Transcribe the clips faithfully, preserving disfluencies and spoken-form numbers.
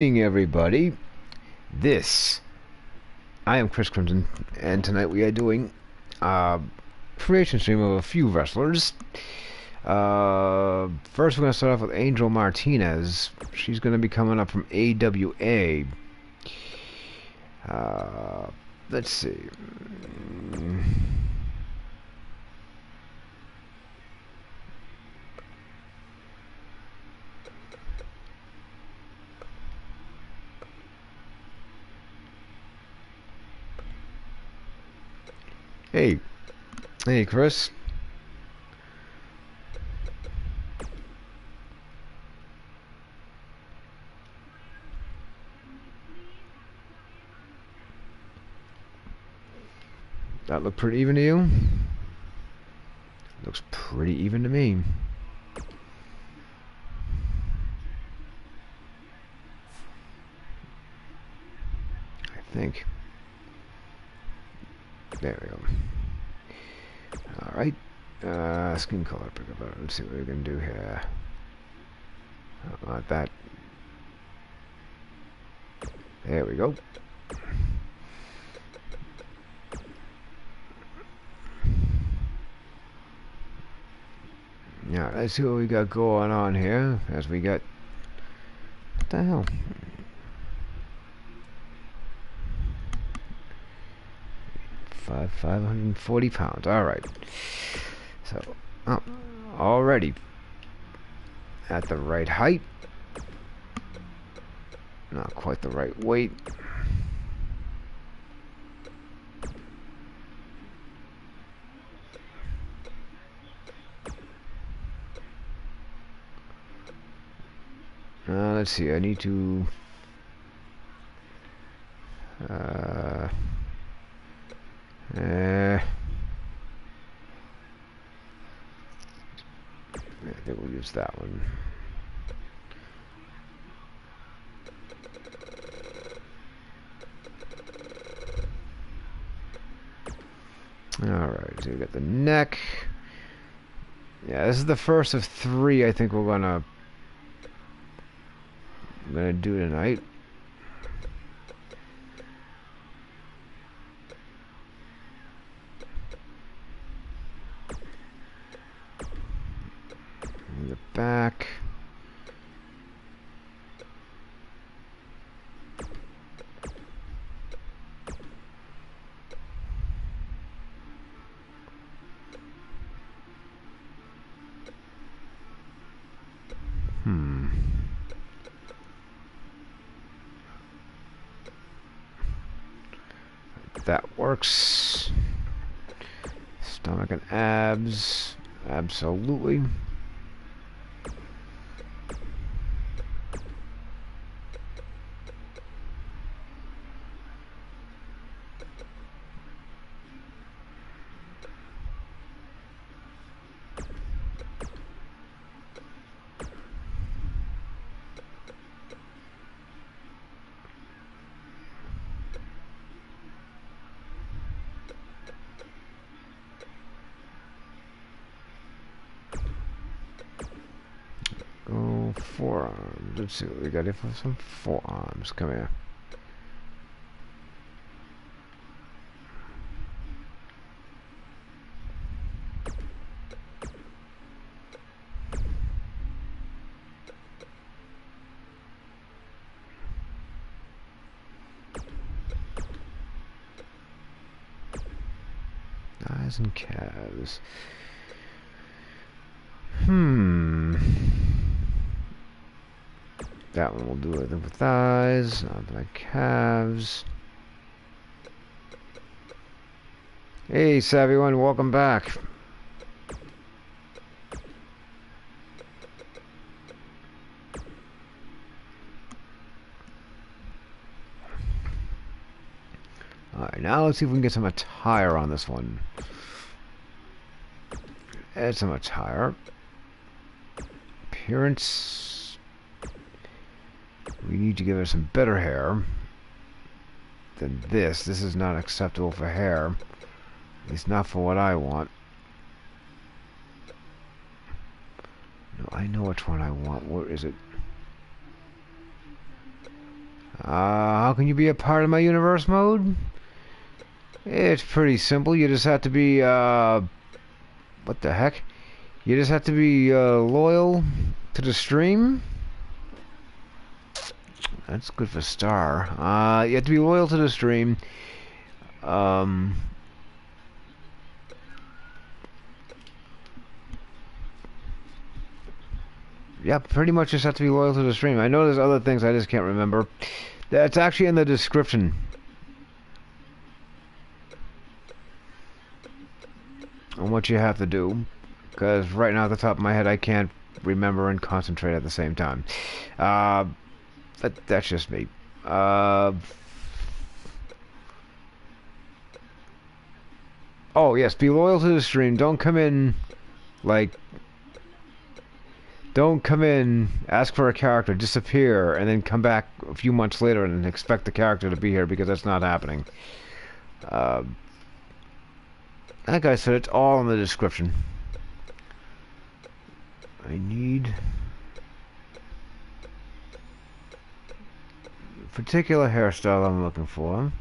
Good evening, everybody. This, I am Kriss Krymzon, and tonight we are doing a creation stream of a few wrestlers. Uh, first, we're going to start off with Angel Martinez. She's going to be coming up from A W A. Uh, let's see. Hey, hey, Chris. That look pretty even to you? Looks pretty even to me. I think. There we go. Alright, uh, skin color, pick up. Let's see what we can do here. Not like that. There we go. Now, let's see what we got going on here. As we got. What the hell? five hundred forty pounds. Alright. So, oh, already at the right height. Not quite the right weight. Uh, let's see. I need to... Uh... Uh, I think we'll use that one. Alright, so we got the neck. Yeah, this is the first of three I think we're gonna I'm gonna do tonight. Back. Hmm. That works. Stomach and abs. Absolutely. Forearms. Let's see what we got here for some forearms. Come here. Thighs and calves. Hmm. That one will do it with thighs, not like calves. Hey, Savvy One, welcome back. Alright, now let's see if we can get some attire on this one. Add some attire. Appearance. We need to give her some better hair than this. This is not acceptable for hair. At least not for what I want. No, I know which one I want. Where is it? Uh, how can you be a part of my universe mode? It's pretty simple. You just have to be, uh... what the heck? You just have to be uh, loyal to the stream. That's good for Starr. Uh, you have to be loyal to the stream. Um... Yeah, pretty much just have to be loyal to the stream. I know there's other things I just can't remember. That's actually in the description. On what you have to do. Because right now at the top of my head I can't remember and concentrate at the same time. Uh, but that's just me. Uh, oh yes, be loyal to the stream. Don't come in like... Don't come in, ask for a character, disappear, and then come back a few months later and expect the character to be here, because that's not happening. Uh, like I said, it's all in the description. I need a particular hairstyle I'm looking for.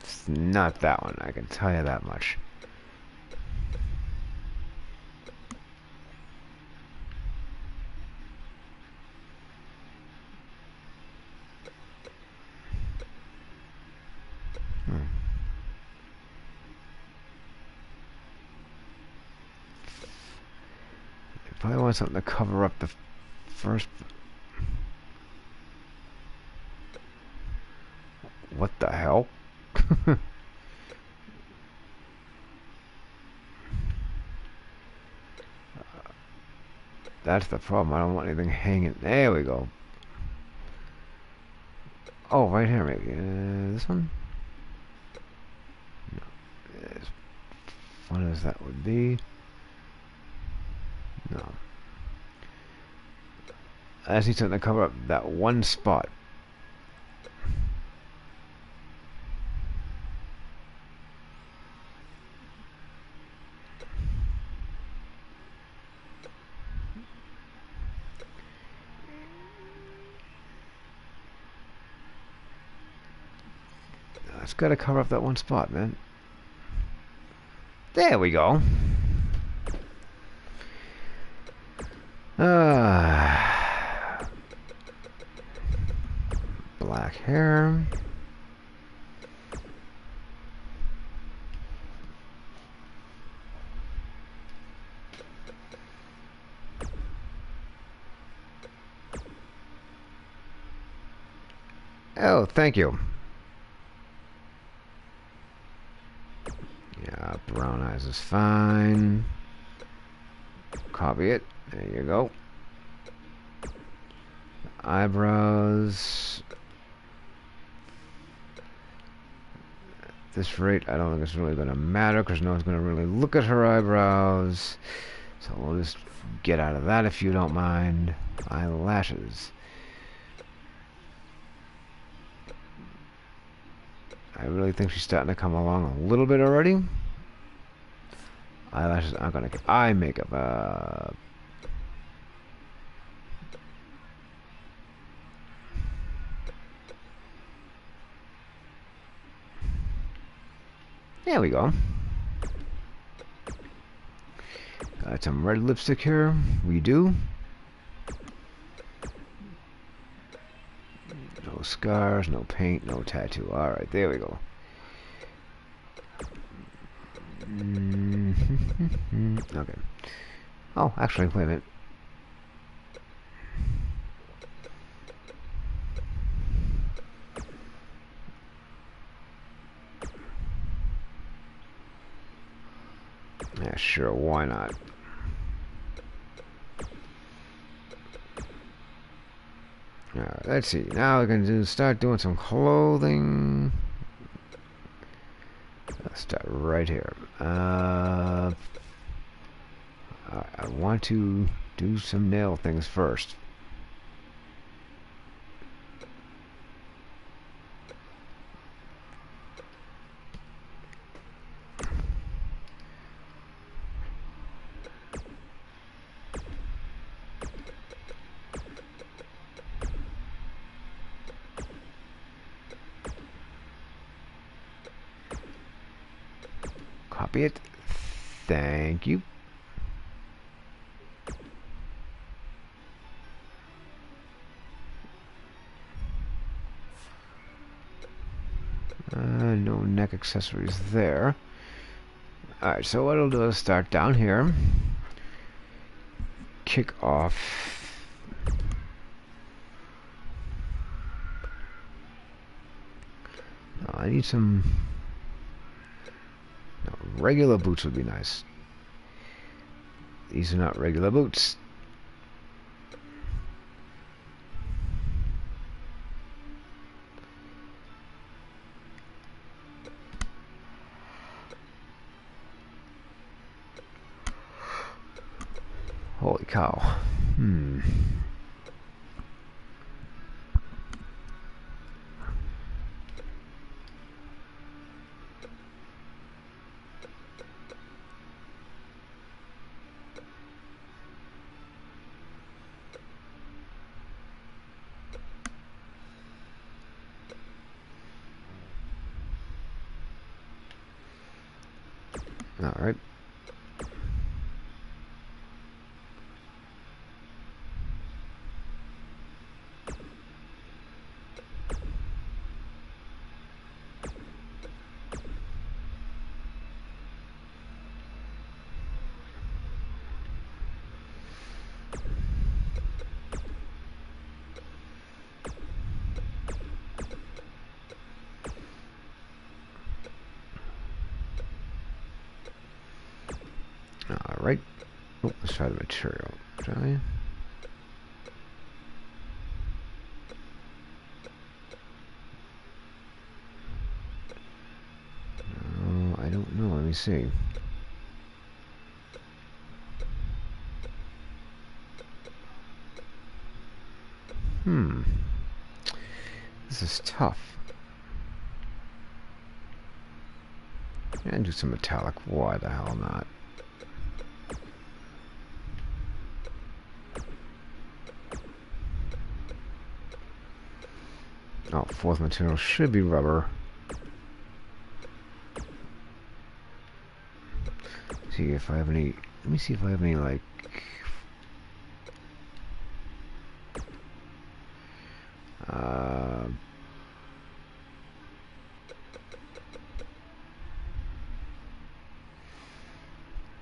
It's not that one, I can tell you that much. Probably want something to cover up the first. What the hell? That's the problem. I don't want anything hanging. There we go. Oh, right here, maybe. Uh, this one? No. As fun as that would be. No. I just need something to cover up that one spot. It's got to cover up that one spot, man. There we go. Ah, black hair. Oh, thank you. Yeah, brown eyes is fine. Copy it. There you go. Eyebrows. At this rate, I don't think it's really going to matter because no one's going to really look at her eyebrows. So we'll just get out of that if you don't mind. Eyelashes. I really think she's starting to come along a little bit already. Eyelashes aren't going to get eye makeup. Uh... There we go. Got some red lipstick here. We do. No scars, no paint, no tattoo. Alright, there we go. Okay. Oh, actually, wait a minute. Yeah, sure, why not? Alright, let's see. Now we can do, start doing some clothing. Let's start right here. Uh, I want to do some nail things first. copy it. Thank you. Uh, no neck accessories there. Alright, so what I'll do is start down here. Kick off. Oh, I need some... No, regular boots would be nice. These are not regular boots. Holy cow. Hmm. All right. Right. Oh, let's try the material. Try. No, I don't know. Let me see. Hmm. This is tough. And do some metallic. Why the hell not? Oh, fourth material should be rubber. Let's see if I have any. Let me see if I have any like. Uh,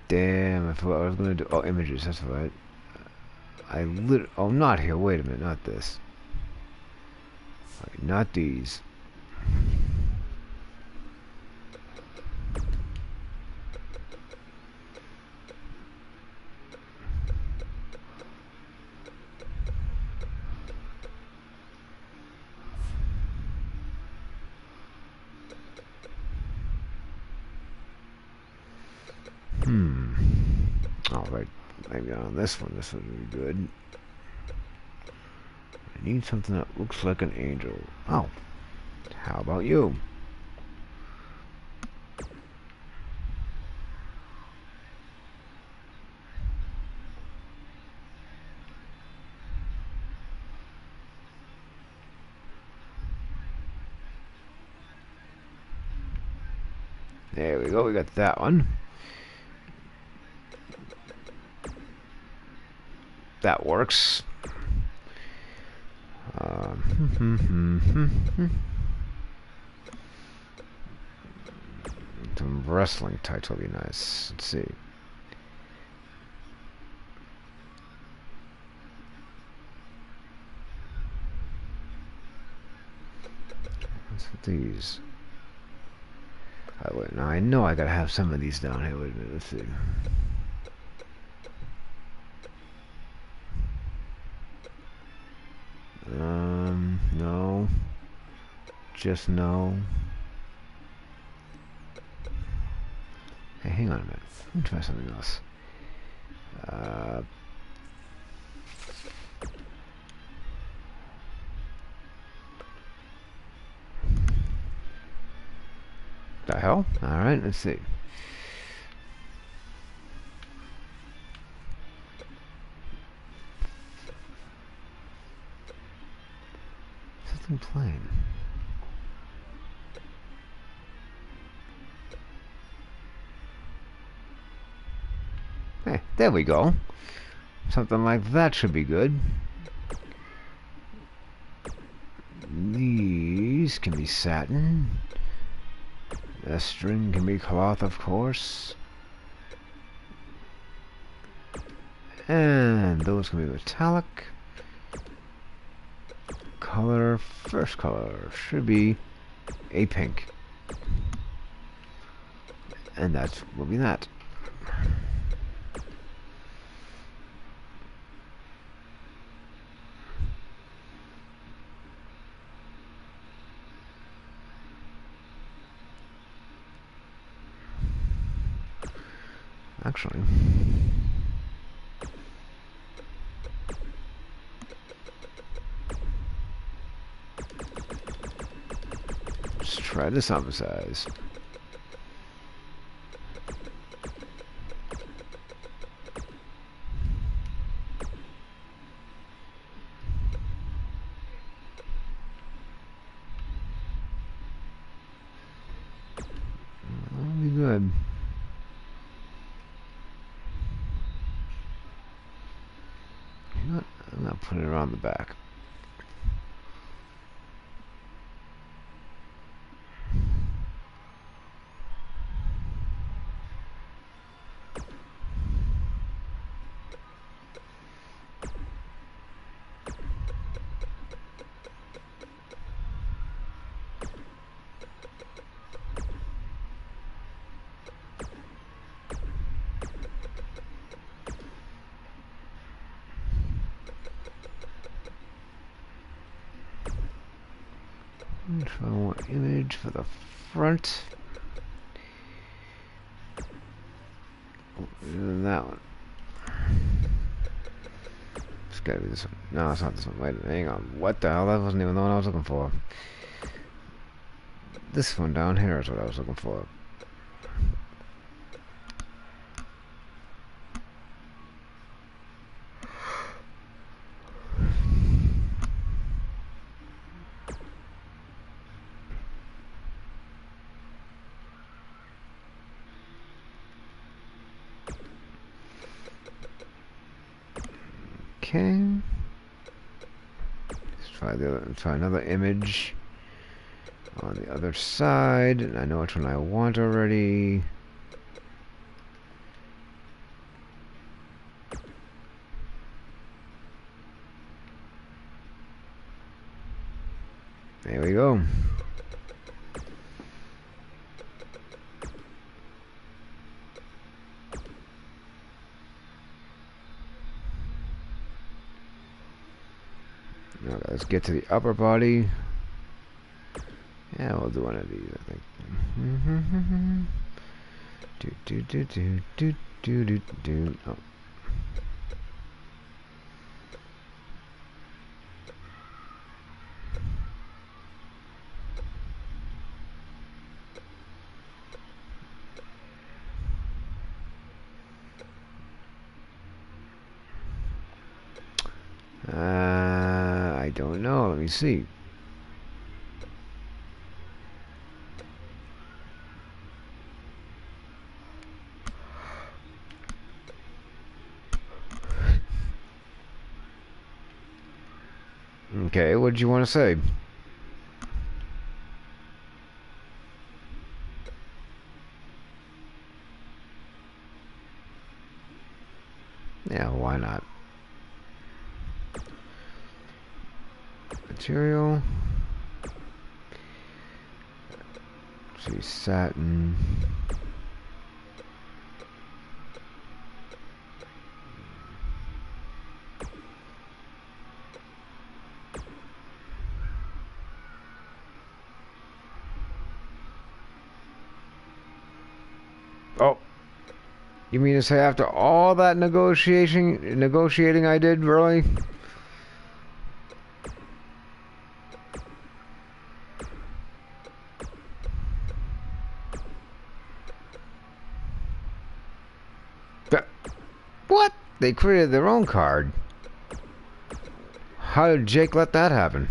damn! I forgot what I was gonna do. Oh, images. That's right. I lit. Oh, not here. Wait a minute. Not this. Right, not these. Hmm. All right. Maybe on this one. This would be good. Need something that looks like an angel. Oh, how about you? There we go, we got that one. That works. Some wrestling tights will be nice. Let's see. What's with these? I wouldn't. I know I gotta have some of these down here. Wait a minute. Let's see. Um, no. Just no. Hey, hang on a minute. Let me try something else. Uh, the hell? Alright, let's see. Plain. There we go. Something like that should be good. These can be satin. The string can be cloth, of course. And those can be metallic. Color, first color, should be a pink. And that will be that. Actually, let's try this on the size. Try one image for the front. And that one. It's gotta be this one. No, it's not this one. Wait, hang on. What the hell? That wasn't even the one I was looking for. This one down here is what I was looking for. Okay. Let's try the other, try another image on the other side, and I know which one I want already. There we go. Let's get to the upper body. Yeah, we'll do one of these, I think. do do do do do do do do. Oh. Let me see. Okay, what did you want to say? Yeah, why not? Material, see satin, oh, you mean to say after all that negotiation negotiating I did, really? They created their own card. How did Jake let that happen?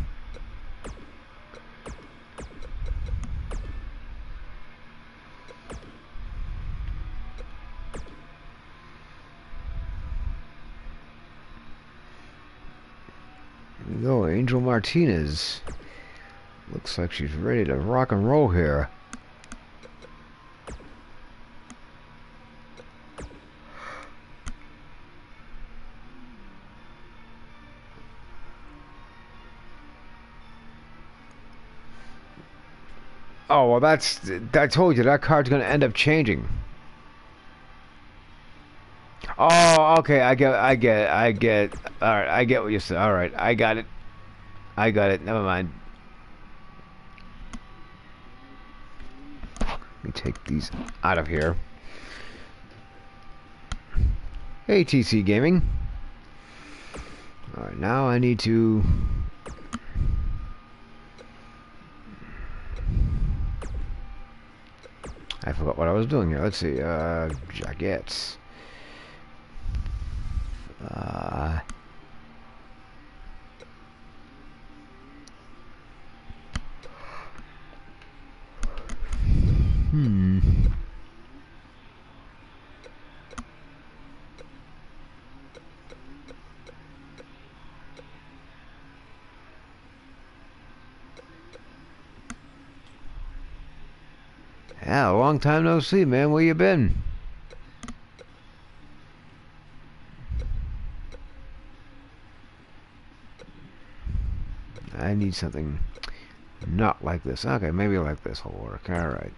we go, Angel Martinez. Looks like she's ready to rock and roll here. Oh, well, that's... I told you, that card's going to end up changing. Oh, okay, I get I get it, I get it. All right, I get what you said. All right, I got it. I got it, never mind. Let me take these out of here. A T C Gaming. All right, now I need to... I forgot what I was doing here. Let's see. Uh, jackets. Uh, hmm. Yeah, long time no see, man. Where you been? I need something not like this. Okay, maybe like this will work. All right.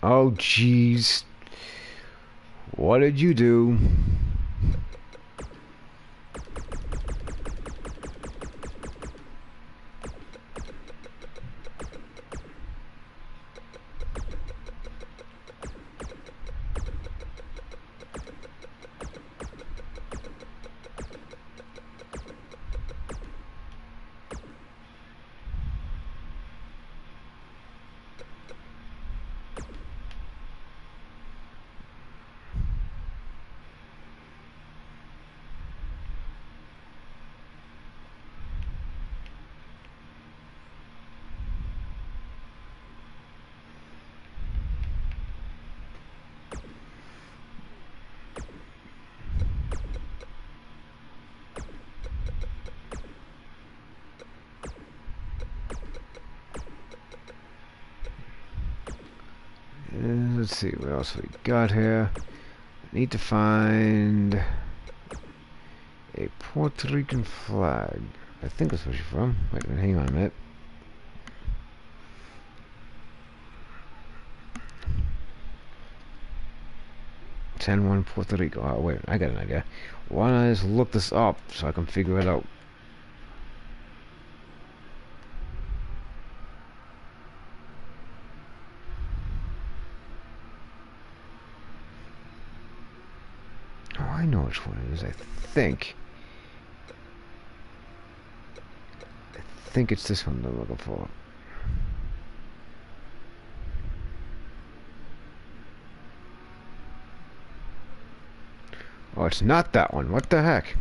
Oh, jeez. What did you do? Let's see what else we got here. I need to find a Puerto Rican flag. I think that's where she's from. Wait a minute, hang on a minute. San Juan, Puerto Rico. Oh, wait, I got an idea. Why don't I just look this up so I can figure it out? Which one it is, I think. I think it's this one I'm looking for. Oh, it's not that one. What the heck?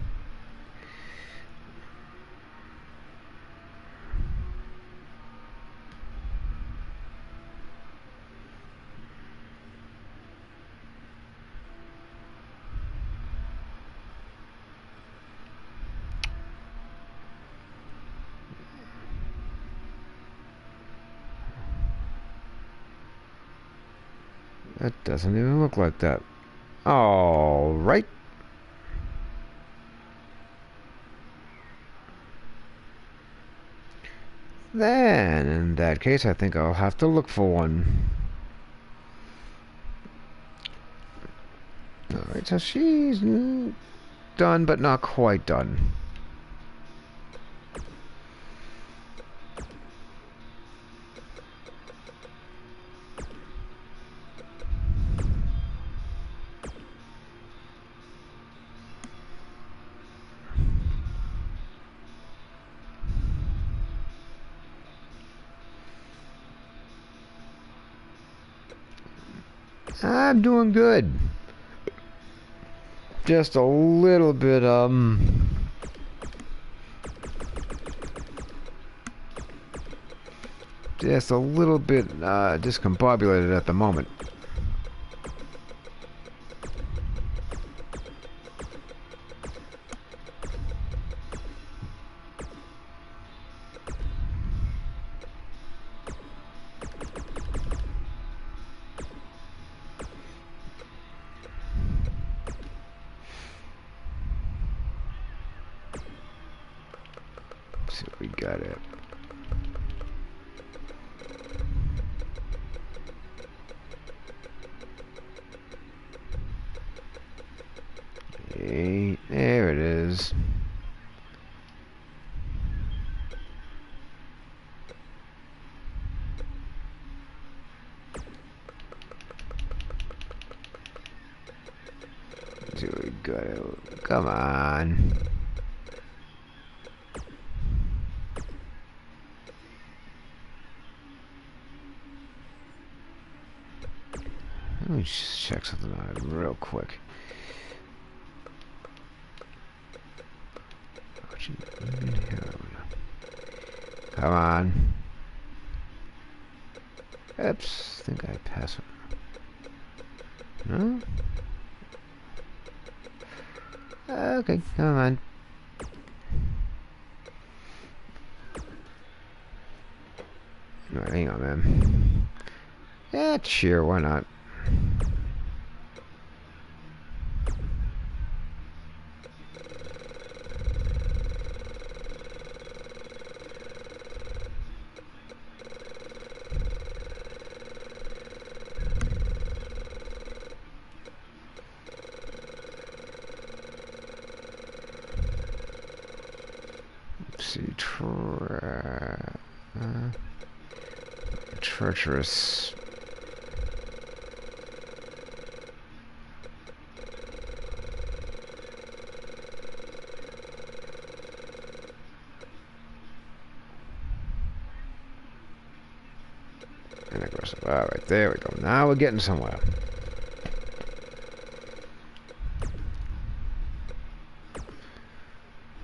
That doesn't even look like that. All right. Then, in that case, I think I'll have to look for one. All right, so she's done, but not quite done. I'm doing good. Just a little bit, um... just a little bit uh, discombobulated at the moment. Let's see what we got it. There it is. Do we got it? Come on. Let me just check something out real quick. Come on. Oops, I think I passed it. No? Okay, come on. Alright, hang on, man. Yeah, sure, why not? Treacherous. And aggressive. Alright, there we go. Now we're getting somewhere.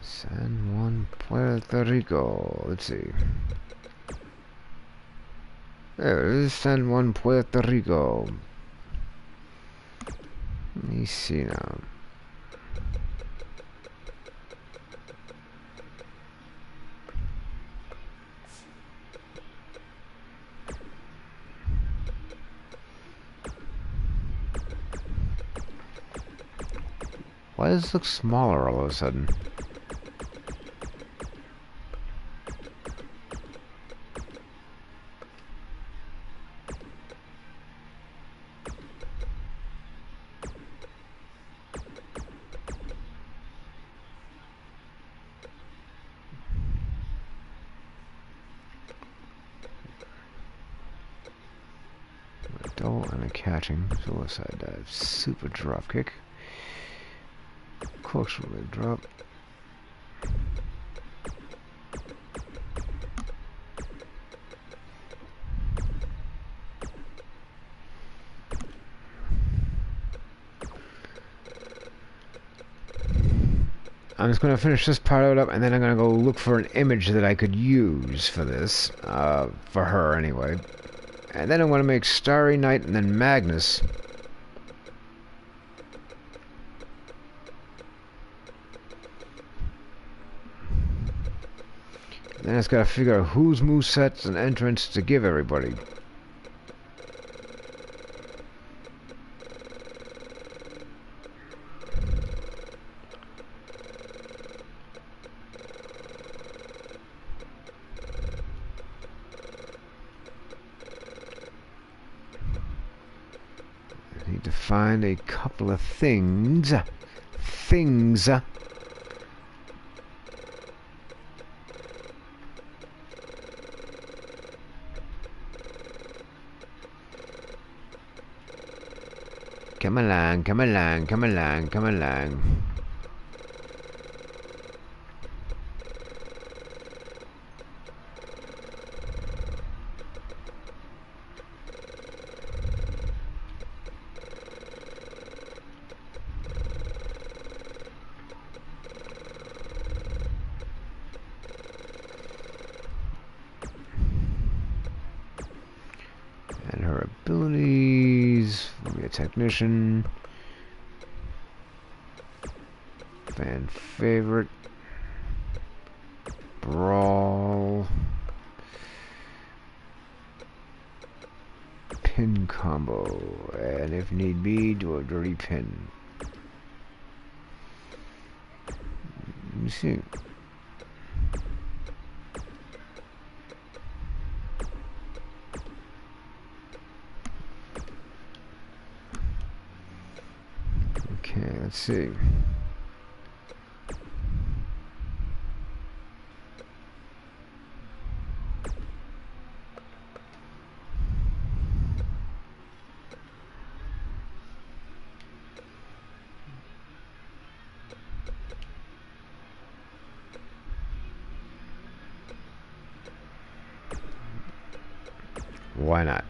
San Juan, Puerto Rico. Let's see. There it is, San Juan, Puerto Rico. Let me see now. Why does it look smaller all of a sudden? Suicide dive, super drop kick, course really drop. I'm just going to finish this part of it up, and then I'm going to go look for an image that I could use for this, uh, for her anyway. And then I want to make Starr E. Knight and then Magnus. And then it's got to figure out whose movesets and entrance to give everybody. Find a couple of things, things that come along, come along, come along, come along. technician. Fan favorite. Brawl. Pin combo. And if need be, do a dirty pin. Let me see. Okay, let's see. Why not?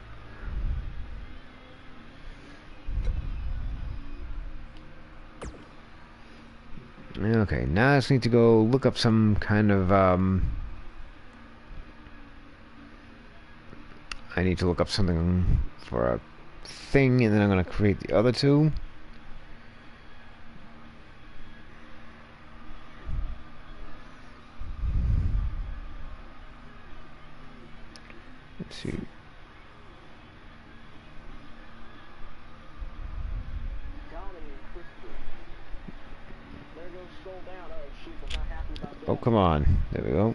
Okay, now I just need to go look up some kind of, um... I need to look up something for a thing, and then I'm going to create the other two. Let's see. Oh, come on. There we go.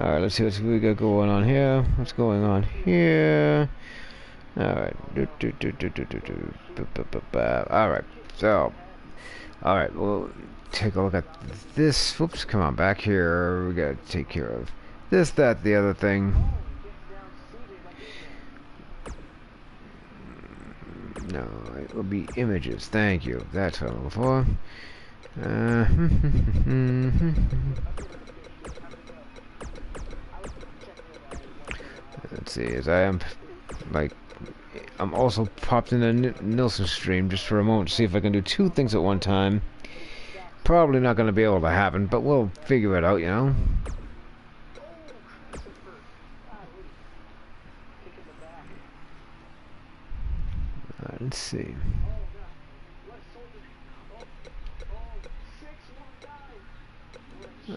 Alright, let's see what's we got going on here. What's going on here? Alright. Alright, so. Alright, we'll take a look at this. Whoops, come on, back here. We gotta take care of this, that, the other thing. No, it will be images. Thank you. That's what I'm for. Uh, Let's see. As I am, like, I'm also popped in a Nielsen stream just for a moment to see if I can do two things at one time. Probably not going to be able to happen, but we'll figure it out, you know. Let's see.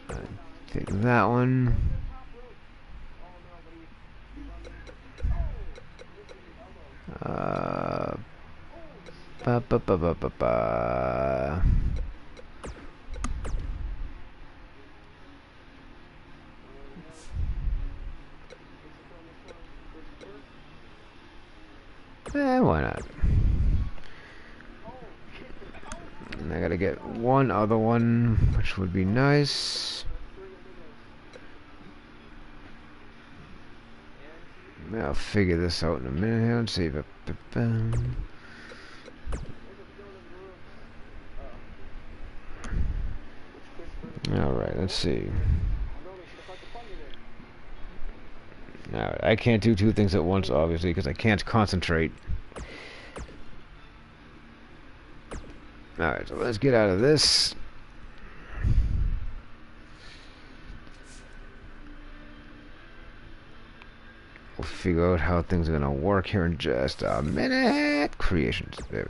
I'll take that one. Uh, ba ba ba ba ba ba. Eh, why not? And I gotta get one other one, which would be nice. I'll figure this out in a minute here and see if it. Alright, let's see. Alright, I can't do two things at once, obviously, because I can't concentrate. Alright, so let's get out of this. We'll figure out how things are going to work here in just a minute. Creations. There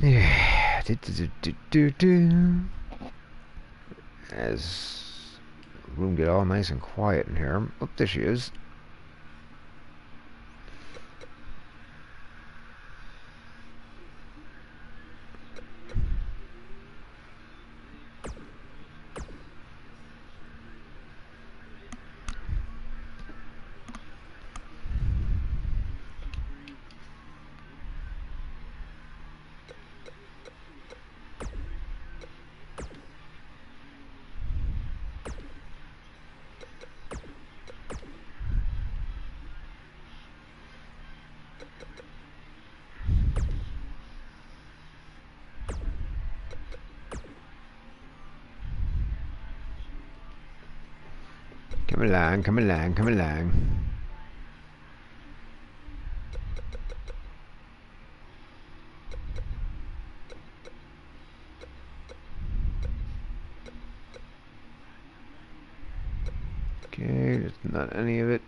we go. Yeah. Do, do, do, do, do. As room get all nice and quiet in here. Oh, there she is. Come along, come along, come along. Okay, There's not any of it.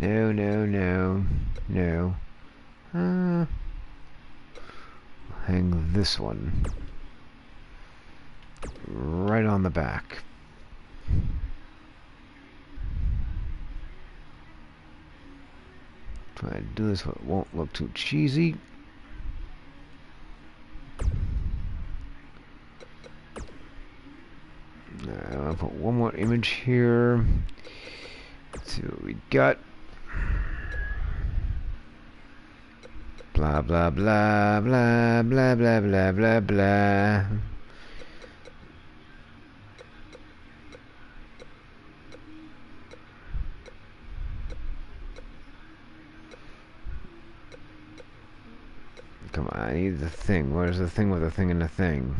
No, no, no, no. Uh, hang this one right on the back. Try to do this so it won't look too cheesy. Now I'll put one more image here. Let's see what we got. Blah blah blah blah blah blah blah blah blah. Come on, I need the thing. Where's the thing with the thing and the thing?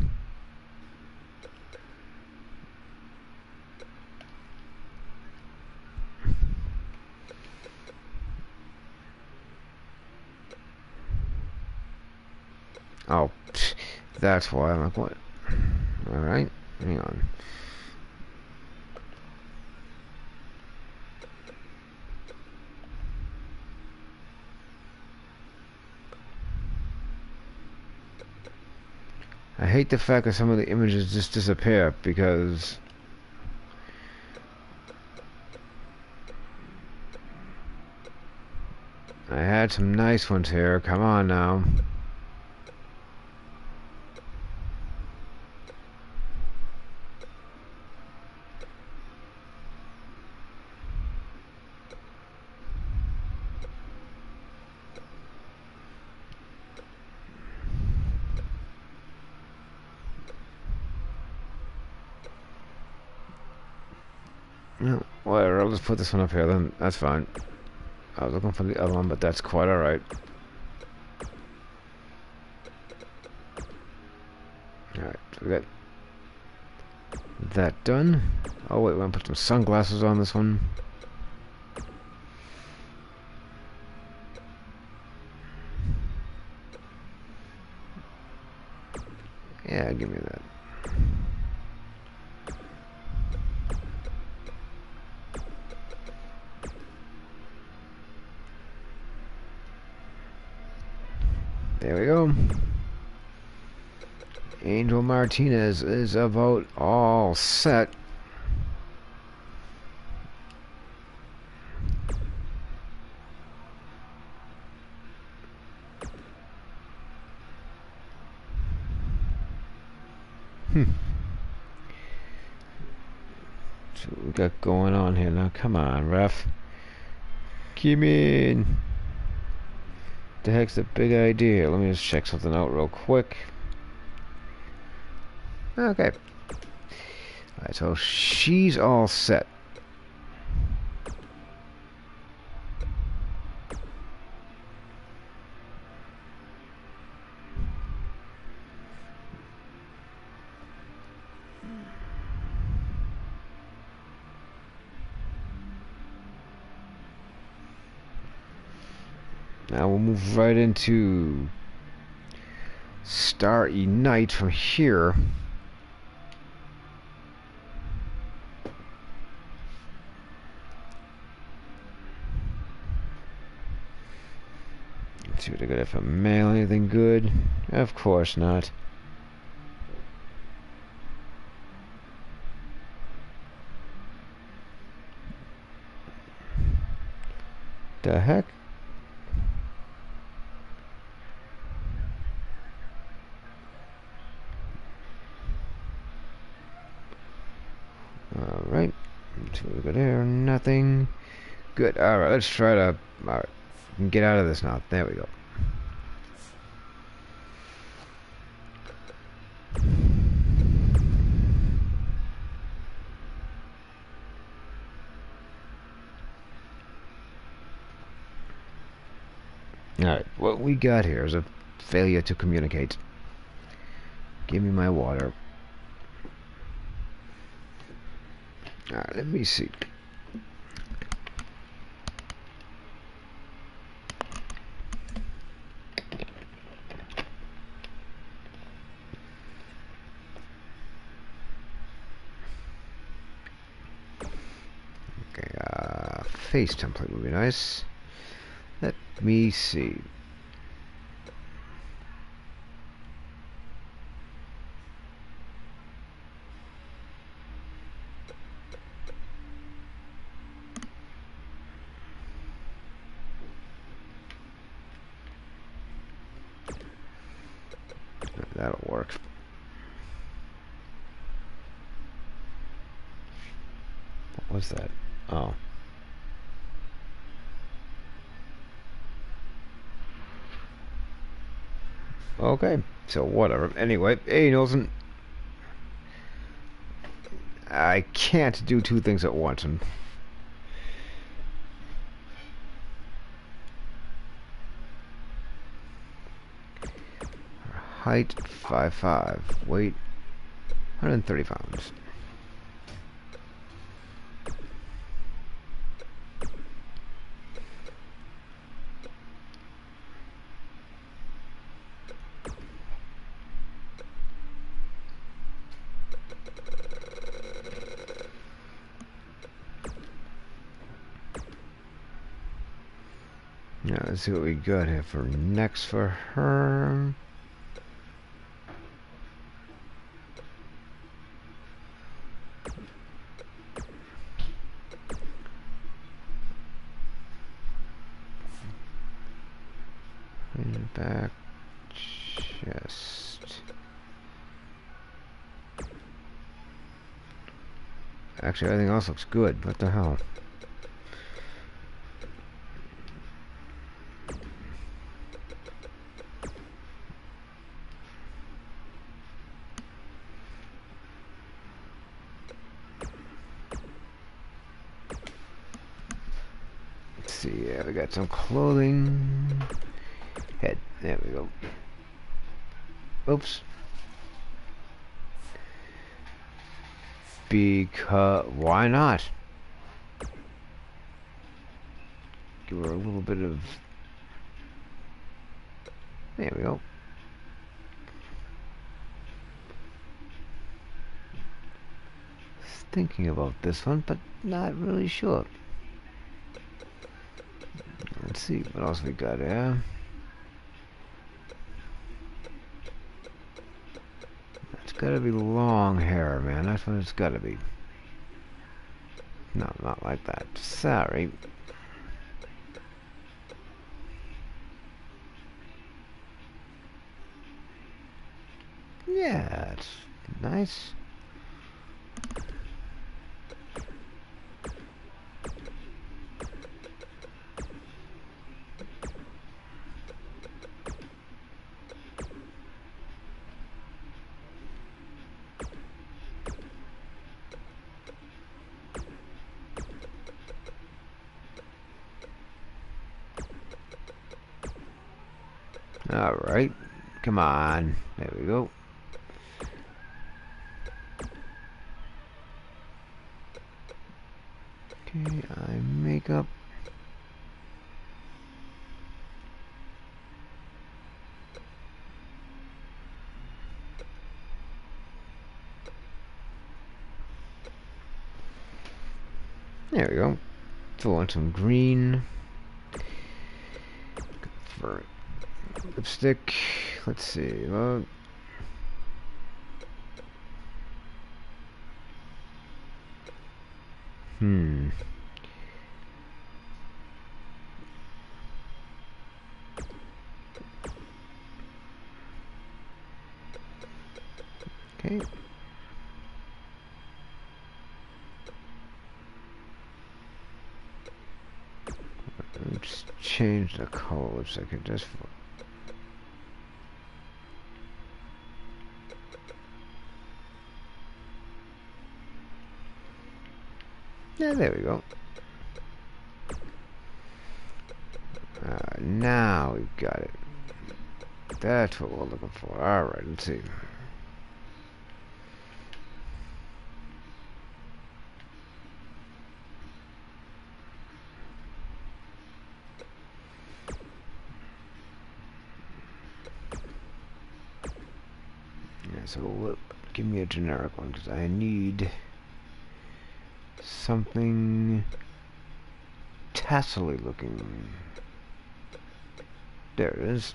Oh, that's why I'm like, what? All right, hang on. I hate the fact that some of the images just disappear because I had some nice ones here. Come on now. Whatever, I'll just put this one up here then, that's fine. I was looking for the other one, but that's quite alright. Alright, we got that done. Oh wait, we're gonna put some sunglasses on this one. Yeah, give me that. There we go. Angel Martinez is about all set. Hmm. So what we got going on here now? Come on, ref. Come in. The heck's the big idea? Let me just check something out real quick. Okay. Alright, so she's all set. Now we'll move right into Starr E. Knight from here. Let's see what I got if I mail anything good. Of course not. The heck? Alright, so we got there, nothing. Good, alright, let's try to all right, get out of this now. There we go. Alright, what we got here is a failure to communicate. Give me my water. Alright, let me see. Okay, face template would be nice. Let me see. That'll work. What was that? Oh. Okay, so whatever. Anyway, hey, Nilsson. I can't do two things at once. And height five five, weight one hundred thirty pounds. Now let's see what we got here for next for her. Back chest. Actually, everything else looks good. What the hell? Let's see. Yeah, we got some clothing. Head. There we go. Oops. Because why not? Give her a little bit of. There we go. Thinking about this one, but not really sure. Let's see what else we got here. Gotta be long hair, man. That's what it's gotta be. No, not like that. Sorry. Yeah, it's nice. Alright, come on. There we go. Okay, I make up. There we go. Throw on some green. Good for it. Lipstick, let's see. Uh, hmm. Okay. Let's change the color lipstick just for. Yeah, there we go. Uh, now we've got it. That's what we're looking for. Alright, let's see. Yeah, so we'll, give me a generic one because I need something tassely looking. There it is.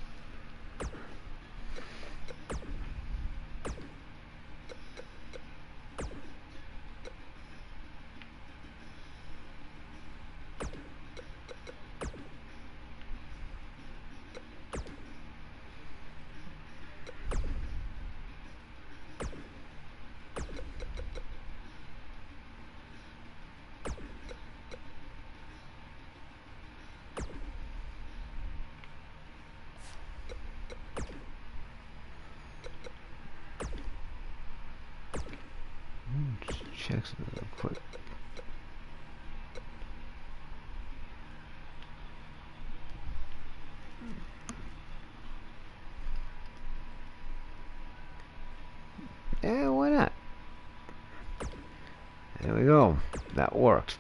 Works.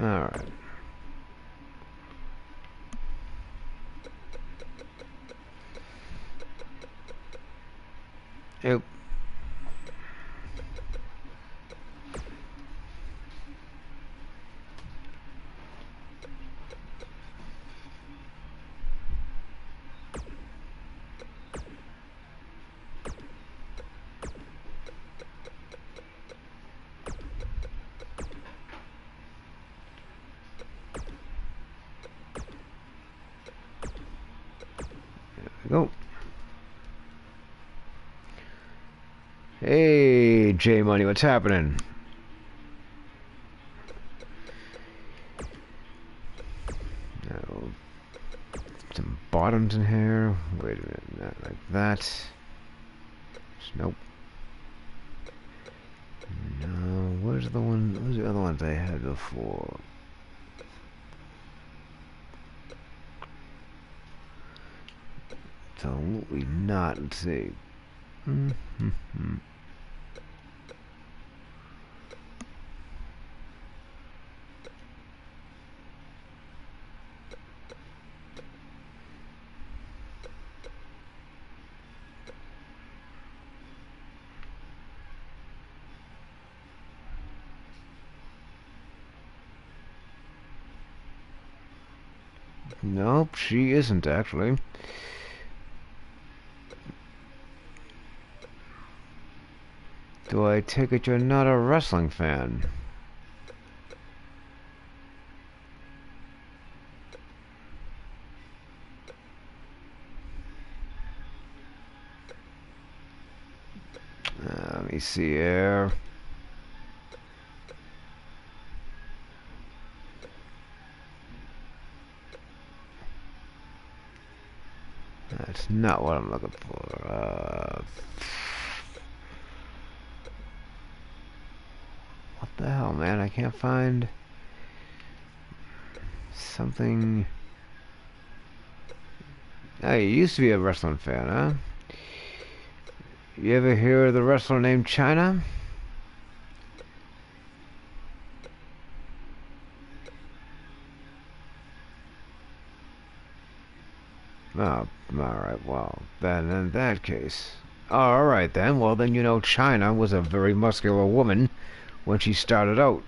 All right. Yep. J Money, what's happening? No. Some bottoms in here. Wait a minute, not like that. Nope. No, where's the one? Where's the other one they had before? Absolutely not. Let's see. Mm-hmm. Nope, she isn't actually. Do I take it you're not a wrestling fan? Uh, let me see here. That's not what I'm looking for. Uh, what the hell, man? I can't find something. Oh, you used to be a wrestling fan, huh? You ever hear of the wrestler named China? Oh, alright, well, then in that case... Alright then, well then you know China was a very muscular woman when she started out.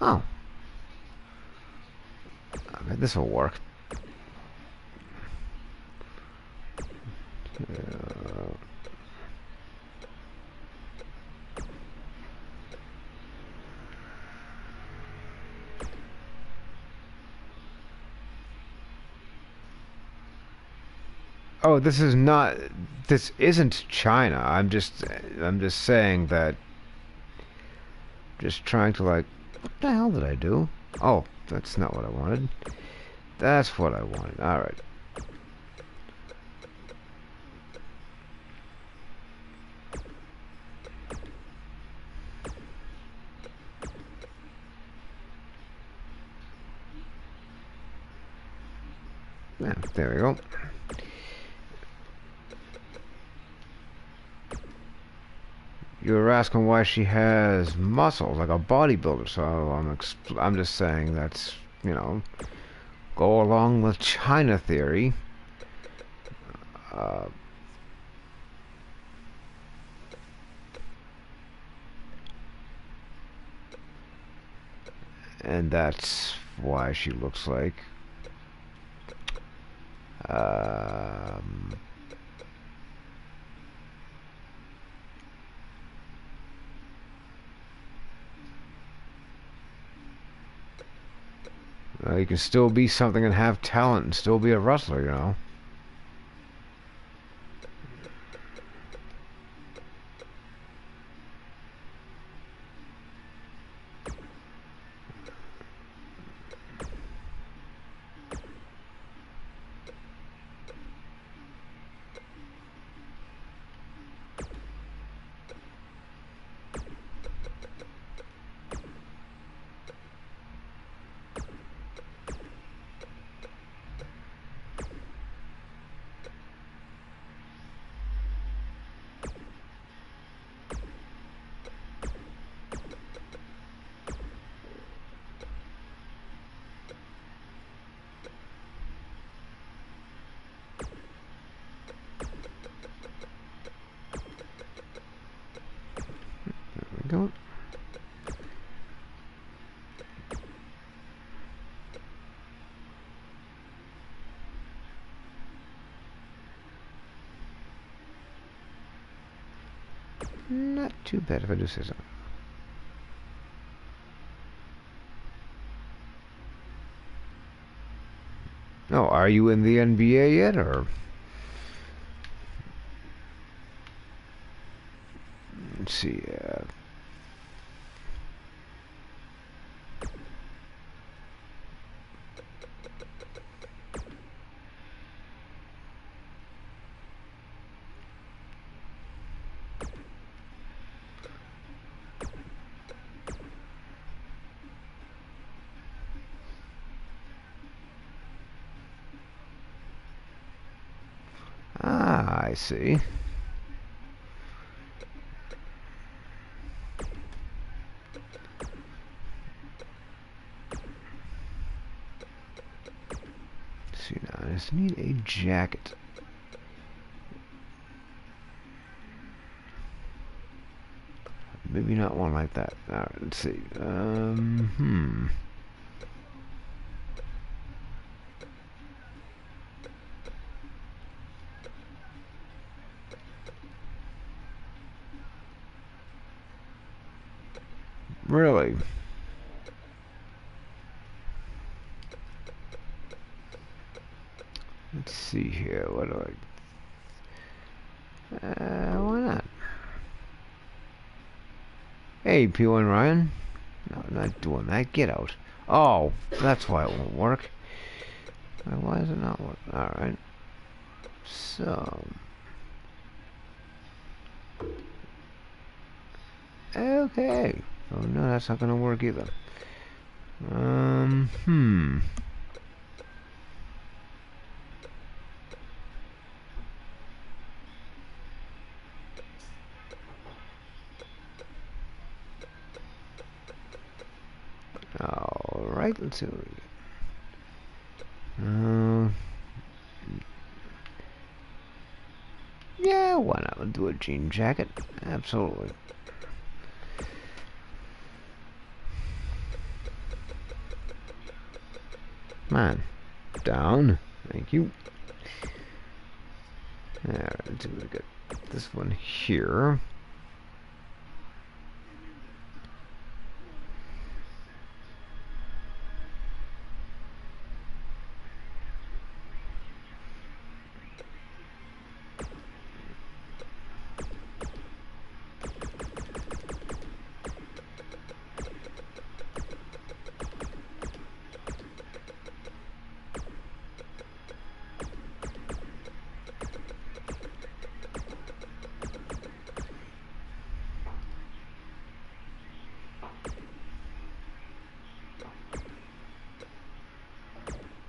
Oh. Okay, this will work. Uh, Oh, this is not. This isn't China. I'm just. I'm just saying that. Just trying to like. What the hell did I do? Oh, that's not what I wanted. That's what I wanted. All right. Yeah, there we go. You were asking why she has muscles, like a bodybuilder, so I'm, expl I'm just saying that's, you know, go along with China theory. Uh, and that's why she looks like. Um, well, you can still be something and have talent and still be a wrestler, you know. Not too bad if I do say so. No, are you in the N B A yet, or? Let's see. Uh, I see. Let's see now, I just need a jacket. Maybe not one like that. All right, let's see. Um, hmm. Really? Let's see here. What do I... Uh, why not? Hey, P one Ryan. No, I'm not doing that. Get out. Oh, that's why it won't work. Why is it not working? Alright. So... Okay. Oh no, that's not gonna work either. Um, hmm. All right, let's see what we get. Uh, yeah, why not? We'll do a jean jacket. Absolutely. Man, down. Thank you. All right, so we got this one here.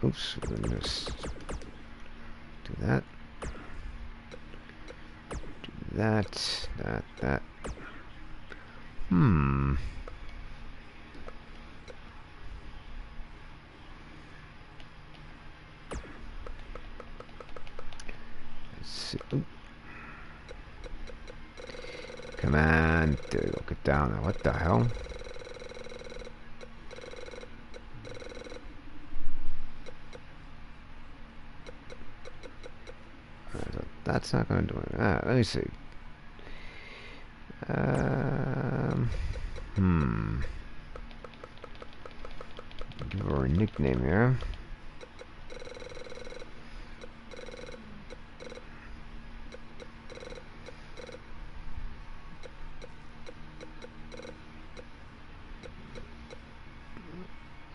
Oops, we're gonna just do that. Do that, that, that. Hmm. Let's see. Oop. Come on, there we go, get down now. What the hell? that's not going to do it. Uh, let me see. Um, hmm. Give her a nickname here.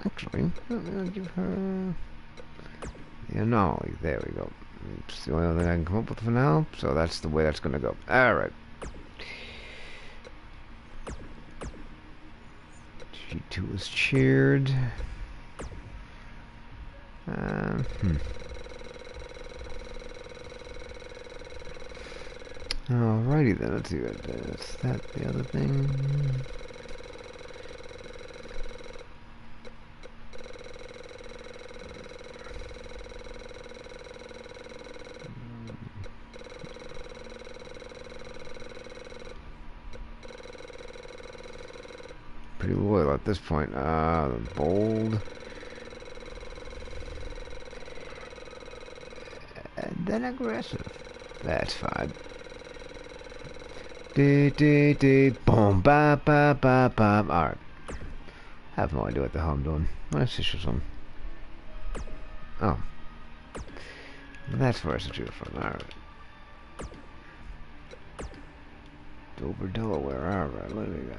Actually, let me give her. You know, there we go. It's the only thing I can come up with for now, so that's the way that's gonna go. All right. G two is cheered. Uh, hmm. Alrighty then. Let's see what that's that. The other thing. At this point, uh, bold, and then aggressive. That's fine. De de de boom ba ba ba ba. All right. I have no idea what the hell I'm doing. What is this one? Oh, that's where I should choose from. All right. Dover, Delaware. All right. What do we got?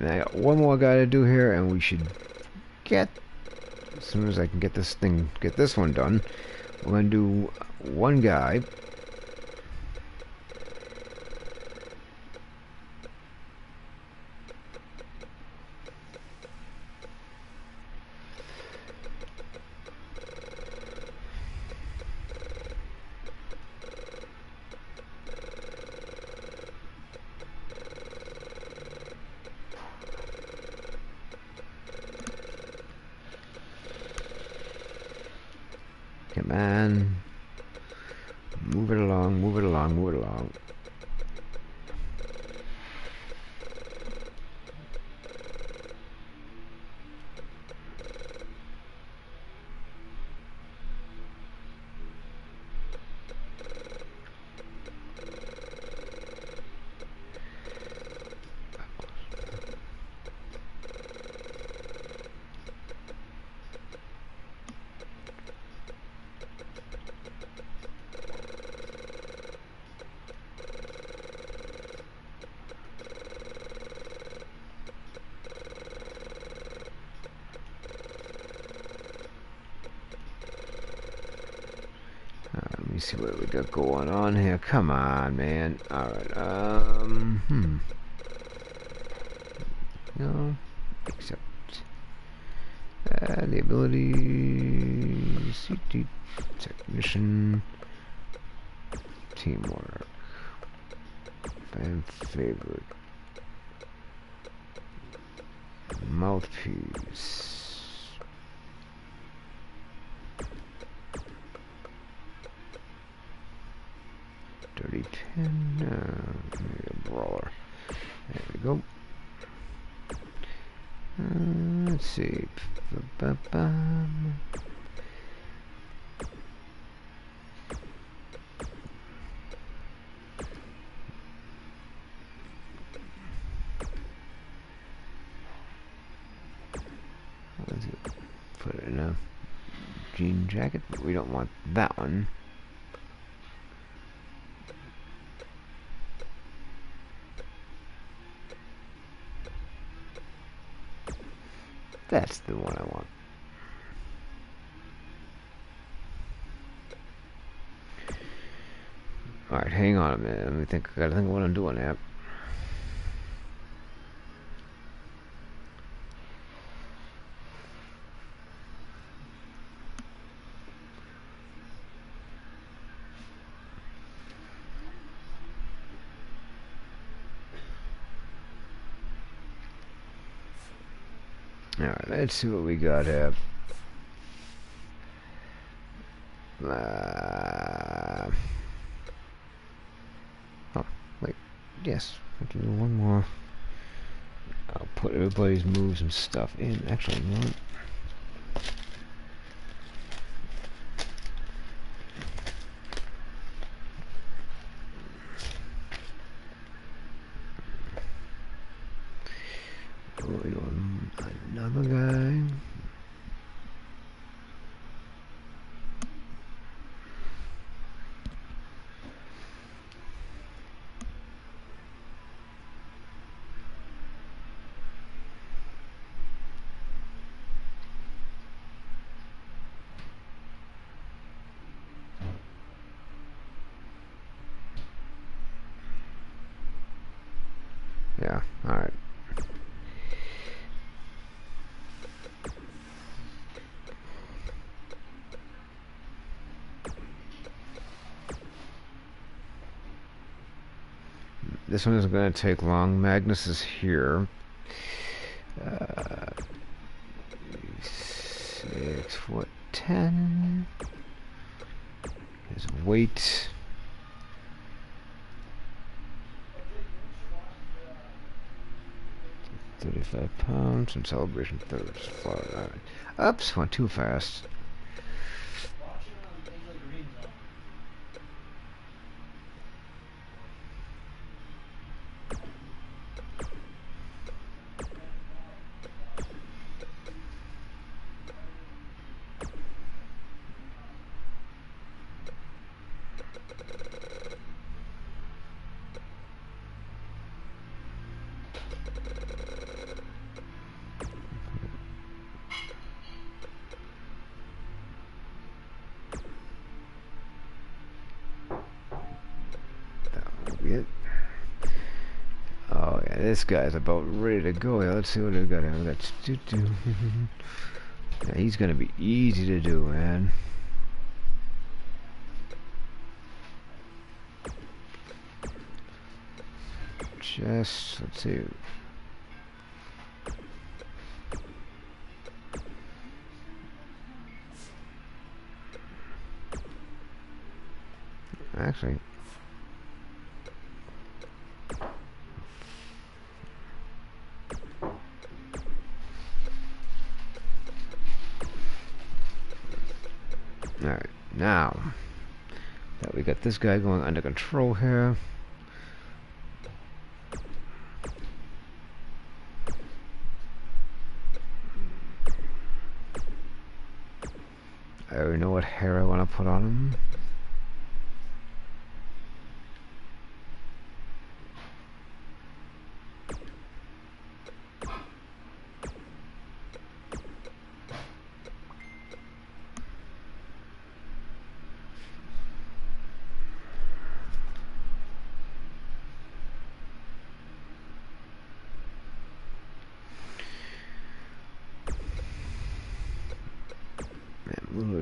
And I got one more guy to do here, and we should get, as soon as I can get this thing, get this one done, we're going to do one guy. Man, move it along, move it along, move it along. Let me see what we got going on here. Come on, man. All right. Um. Hmm. No. Except uh, the ability. C T technician. Teamwork. Fan favorite. Mouthpiece. And uh, maybe a brawler. There we go. Uh, let's see. Ba -ba -ba -ba. Let's put it in a jean jacket, but we don't want that one. That's the one I want. Alright, hang on a minute. Let me think. I gotta think of what I'm doing here. Alright, let's see what we got here. Uh, oh, wait. Yes, I can do one more. I'll put everybody's moves and stuff in. Actually, no. This one isn't going to take long. Magnus is here. Uh, six foot ten. His weight. Thirty-five pounds and Celebration third. Florida. Oops, went too fast. This guy's about ready to go. Yeah, let's see what we got here. That's do do. Yeah, he's gonna be easy to do, man. Just let's see. Actually. Now that we got this guy going under control here, I already know what hair I want to put on him.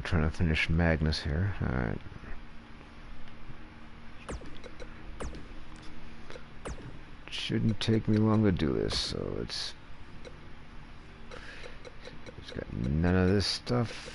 Trying to finish Magnus here. All right. Shouldn't take me long to do this. So it's it's got none of this stuff.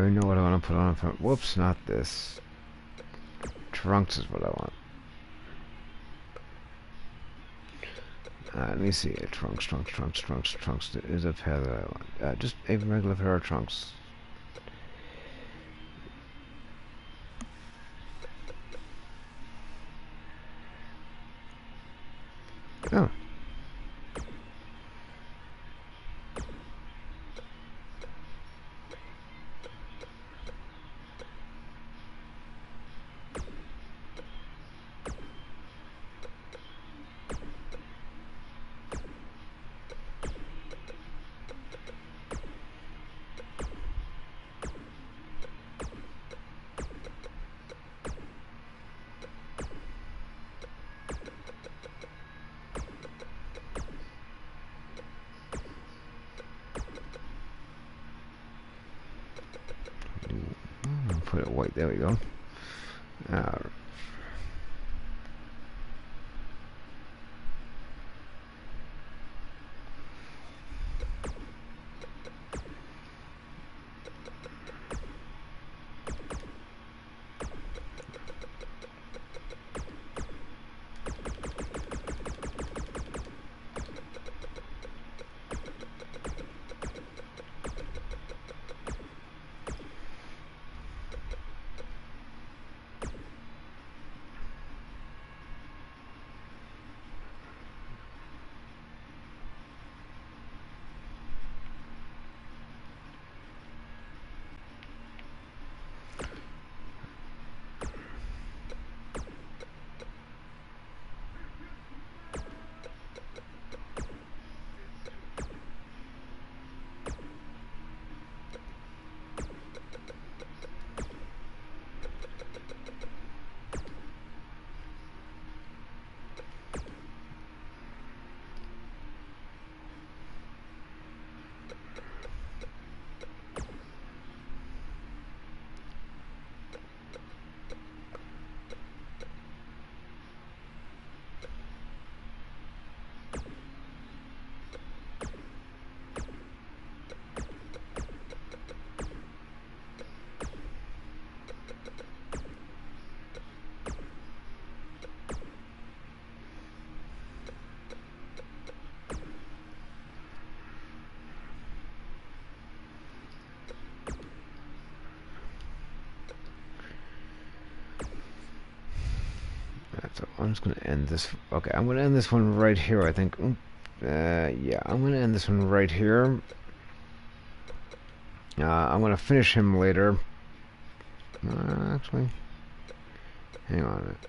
already know what I want to put on. Whoops, not this. Trunks is what I want. Uh, let me see. Trunks, trunks, trunks, trunks, trunks. There is a pair that I want. Uh, just a regular pair of trunks. Oh. Put it white, there we go. Uh, I'm just going to end this. Okay, I'm going to end this one right here, I think. Uh, yeah, I'm going to end this one right here. Uh, I'm going to finish him later. Uh, actually, hang on a minute.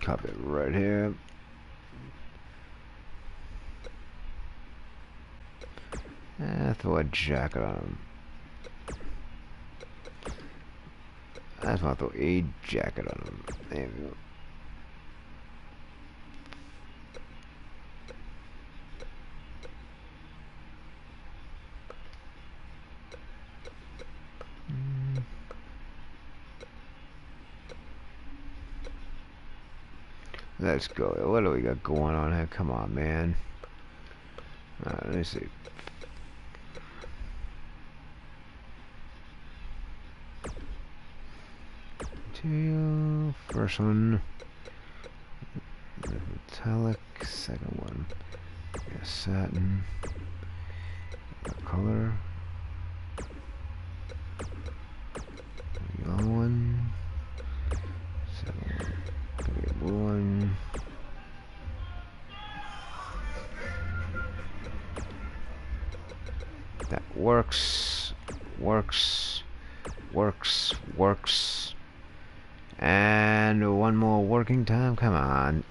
Copy it right here. Eh, throw a jacket on him. I just want to throw a jacket on him. There we go. Mm. Let's go. What do we got going on here? Come on, man. All right, let me see. First one, metallic. Second one, satin. What color? Yellow one. Second one, blue one. That works, works, works, works. And one more working time, come on.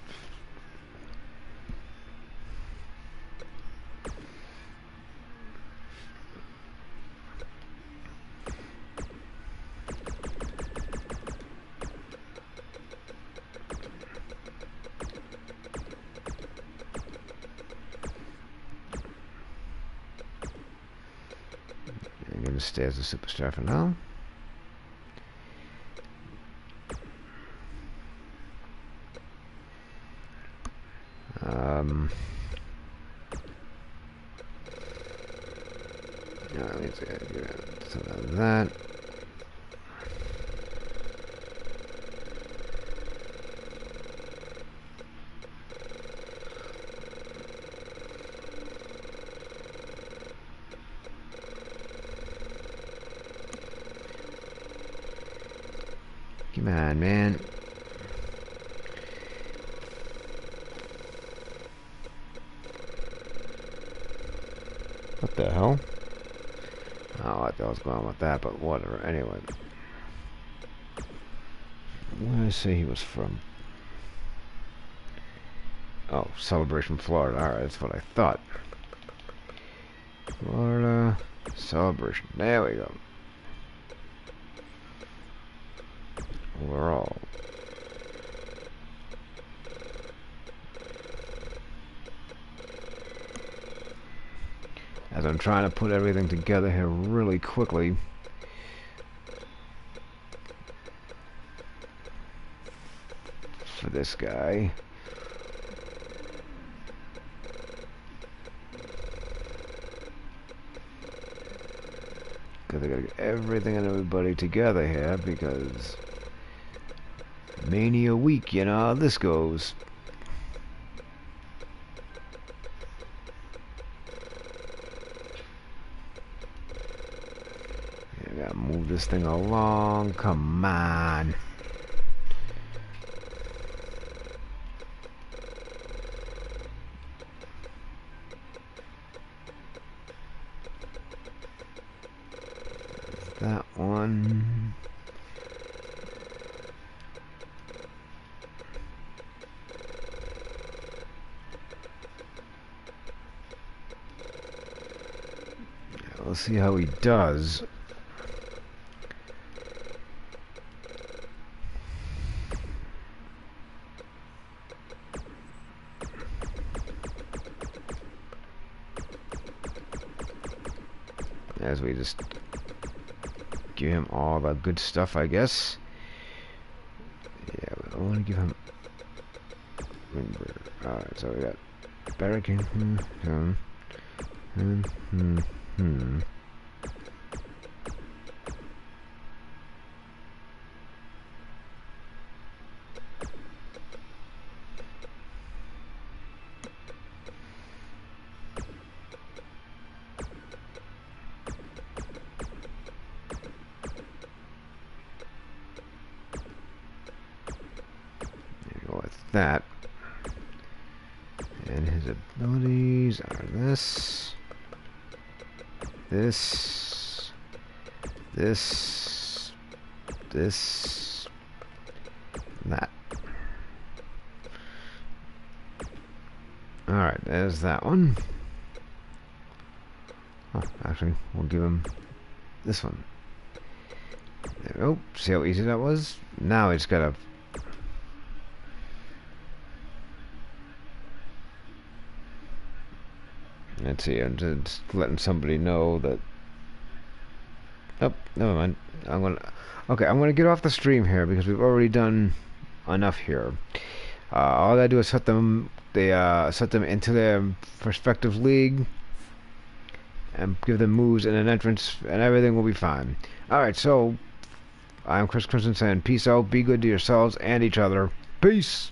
I'm gonna stay as a superstar for now. some of that. Come on, man. What the hell? I don't know what the hell's going on with that, but whatever. Anyway. Where did I say he was from? Oh, Celebration, Florida. Alright, that's what I thought. Florida, Celebration. There we go. Overall. As I'm trying to put everything together here really quickly. For this guy. Because I gotta get everything and everybody together here because Mania week, you know how this goes. I gotta move this thing along. Come on. There's that one. Let's see how he does. As we just give him all the good stuff, I guess. Yeah, I want to give him. Alright, so we got barricade. Hmm. Hmm. Hmm. hmm. Hmm. There you go with that. And his abilities are this. This, this, this, and that. Alright, there's that one. Oh, actually, we'll give him this one. There we go. See how easy that was? Now it's got a. Let's see, I'm just letting somebody know that. Oh, never mind. I'm gonna. Okay, I'm gonna get off the stream here because we've already done enough here. Uh, all I gotta do is set them. They uh, set them into their respective league and give them moves and an entrance, and everything will be fine. All right, so I'm Kriss Krymzon saying peace out, be good to yourselves and each other. Peace.